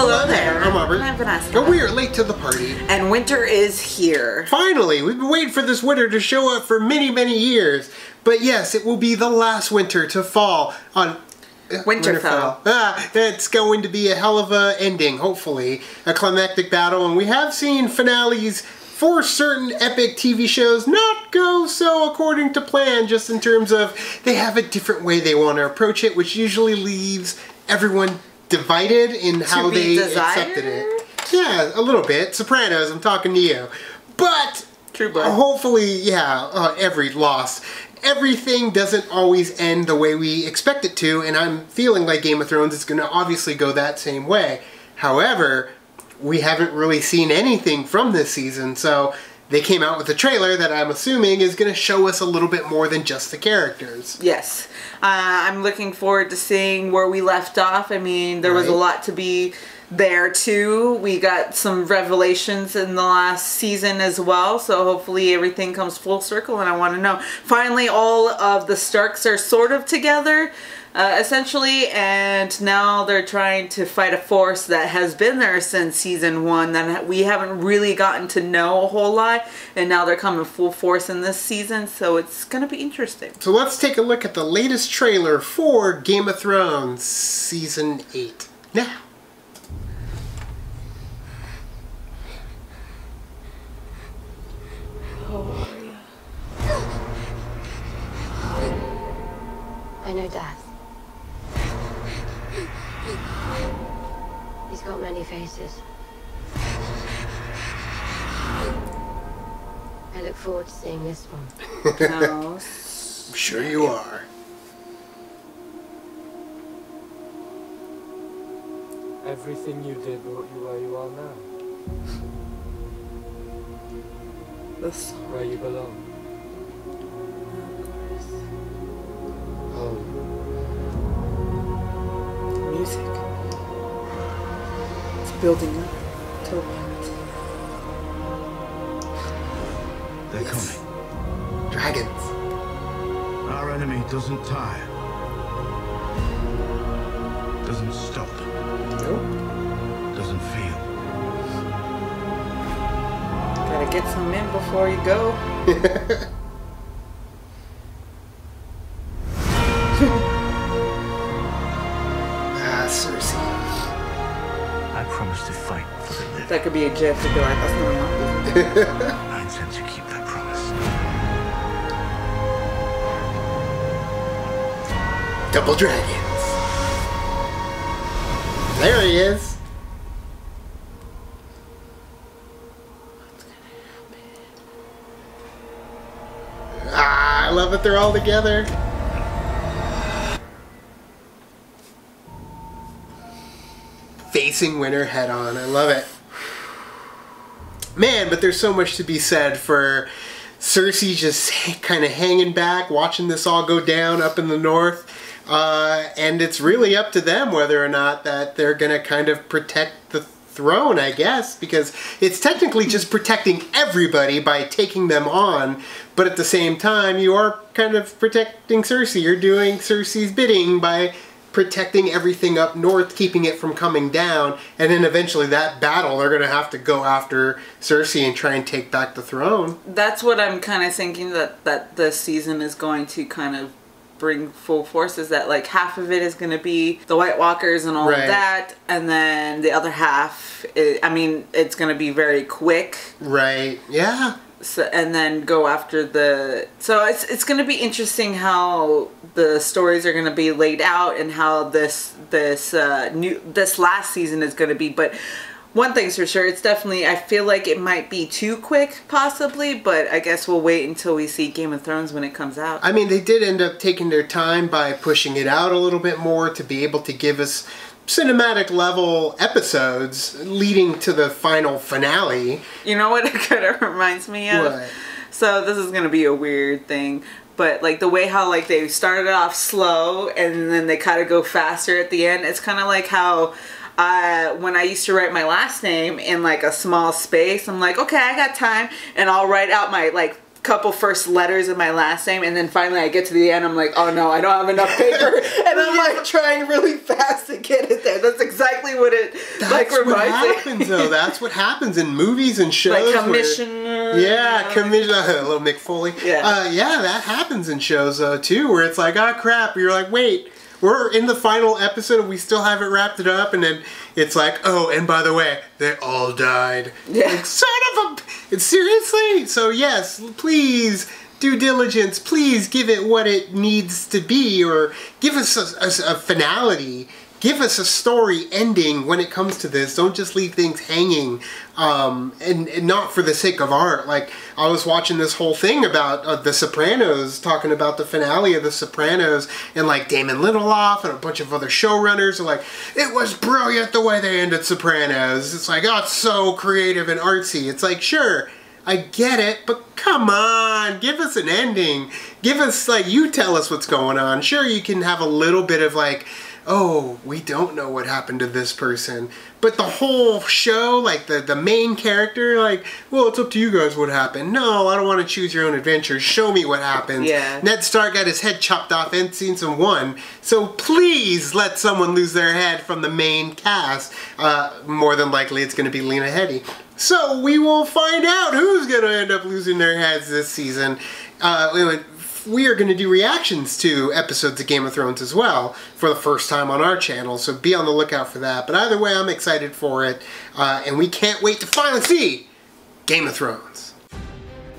Hello there. I'm Robert. I'm Vanessa. And we are late to the party. And winter is here. Finally! We've been waiting for this winter to show up for many, many years. But yes, it will be the last winter to fall on Winterfell. It's going to be a hell of a ending, hopefully. A climactic battle, and we have seen finales for certain epic TV shows not go so according to plan, just in terms of they have a different way they want to approach it, which usually leaves everyone divided in how they accepted it. Yeah, a little bit. Sopranos, I'm talking to you. But True Blood. Hopefully, yeah, every loss. Everything doesn't always end the way we expect it to, and I'm feeling like Game of Thrones is going to obviously go that same way. However, we haven't really seen anything from this season, so they came out with a trailer that I'm assuming is going to show us a little bit more than just the characters. Yes. I'm looking forward to seeing where we left off. I mean, there was a lot to be there, too. We got some revelations in the last season as well, so hopefully everything comes full circle, and I want to know. Finally, all of the Starks are sort of together. Essentially, and now they're trying to fight a force that has been there since season one that we haven't really gotten to know a whole lot, and now they're coming full force in this season, so it's going to be interesting. So let's take a look at the latest trailer for Game of Thrones Season 8 now. Oh, yeah. I know death. He's got many faces. I look forward to seeing this one. No. I'm sure you are. Everything you did brought you where you are now. This. Where you belong. Oh. Music. Building up to a point. They're coming. Dragons. Our enemy doesn't tire. Doesn't stop. Nope. Doesn't feel. Gotta get some in before you go. Cersei. I promise to fight for the living. That could be a gif to be like, that's not enough. I intend to keep that promise. Double dragons. There he is. What's gonna happen? Ah, I love it. They're all together. Facing winter head on. I love it. Man, but there's so much to be said for Cersei just kind of hanging back, watching this all go down up in the north. And it's really up to them whether or not that they're going to kind of protect the throne, I guess, because it's technically just protecting everybody by taking them on. But at the same time, you are kind of protecting Cersei. You're doing Cersei's bidding by protecting everything up north, keeping it from coming down, and then eventually that battle, they're going to have to go after Cersei and try and take back the throne. That's what I'm kind of thinking that this season is going to kind of bring full force, is that like half of it is going to be the White Walkers and all of that, and then the other half, I mean, it's going to be very quick. Right, yeah. So, and then go after the... So it's going to be interesting how the stories are going to be laid out and how this last season is going to be. But one thing's for sure, it's definitely... I feel like it might be too quick, possibly, but I guess we'll wait until we see Game of Thrones when it comes out. I mean, they did end up taking their time by pushing it out a little bit more to be able to give us cinematic level episodes leading to the final finale. You know what it kind of reminds me of? What? So this is going to be a weird thing, but like the way how like they started off slow and then they kind of go faster at the end. It's kind of like how when I used to write my last name in like a small space, I'm like, okay, I got time, and I'll write out my like couple first letters of my last name, and then finally I get to the end, I'm like, oh no, I don't have enough paper, and I'm like trying really fast to get it there. That's exactly what it reminds me. Though. That's what happens in movies and shows. Like Commissioner. Commissioner. Little Mick Foley. Yeah. Yeah, that happens in shows though too, where it's like, oh crap, you're like, wait, we're in the final episode and we still haven't wrapped it up, and then it's like, oh, and by the way, they all died. Yeah. Like, son of a... Seriously? So yes, please, due diligence, please give it what it needs to be, or give us a finality. Give us a story ending when it comes to this. Don't just leave things hanging, and not for the sake of art. Like, I was watching this whole thing about The Sopranos, talking about the finale of The Sopranos, and like Damon Lindelof and a bunch of other showrunners are like, it was brilliant the way they ended Sopranos. It's like, oh, it's so creative and artsy. It's like, sure, I get it, but come on, give us an ending. Give us, like, you tell us what's going on. Sure, you can have a little bit of like, oh, we don't know what happened to this person. But the whole show, like the main character, like, well, it's up to you guys what happened. No, I don't want to choose your own adventure. Show me what happens. Yeah. Ned Stark got his head chopped off in season 1. So please let someone lose their head from the main cast. More than likely, it's going to be Lena Headey. So we will find out who's going to end up losing their heads this season. We are going to do reactions to episodes of Game of Thrones as well for the first time on our channel, so be on the lookout for that. But either way, I'm excited for it, and we can't wait to finally see Game of Thrones.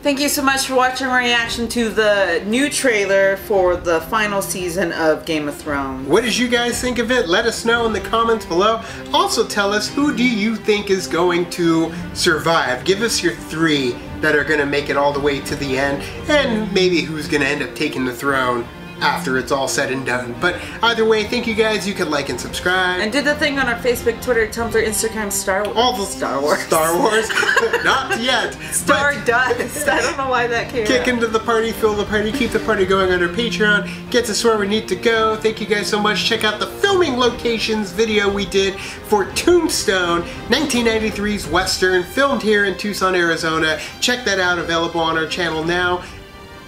Thank you so much for watching our reaction to the new trailer for the final season of Game of Thrones. What did you guys think of it? Let us know in the comments below. Also tell us, who do you think is going to survive? Give us your 3 that are going to make it all the way to the end, and maybe who's going to end up taking the throne after it's all said and done. But either way, thank you guys. You can like and subscribe. And do the thing on our Facebook, Twitter, Tumblr, Instagram, Star Wars. All the Star Wars. Star Wars. Not yet. Stardust. I don't know why that came Kick out. Into the party, fill the party, keep the party going on our Patreon. Get us where we need to go. Thank you guys so much. Check out the filming locations video we did for Tombstone, 1993's Western, filmed here in Tucson, Arizona. Check that out, available on our channel now.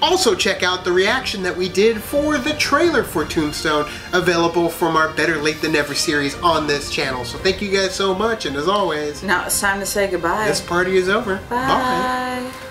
Also check out the reaction that we did for the trailer for Tombstone, available from our Better Late Than Never series on this channel. So thank you guys so much, and as always... Now it's time to say goodbye. This party is over. Bye. Bye.